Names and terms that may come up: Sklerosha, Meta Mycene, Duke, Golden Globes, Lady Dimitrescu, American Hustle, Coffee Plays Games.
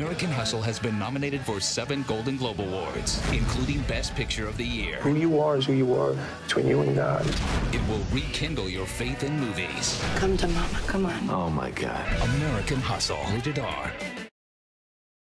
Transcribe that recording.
American Hustle has been nominated for 7 Golden Globe Awards, including Best Picture of the Year. Who you are is who you are, between you and God. It will rekindle your faith in movies. Come to mama, come on. Oh my God. American Hustle, rated R.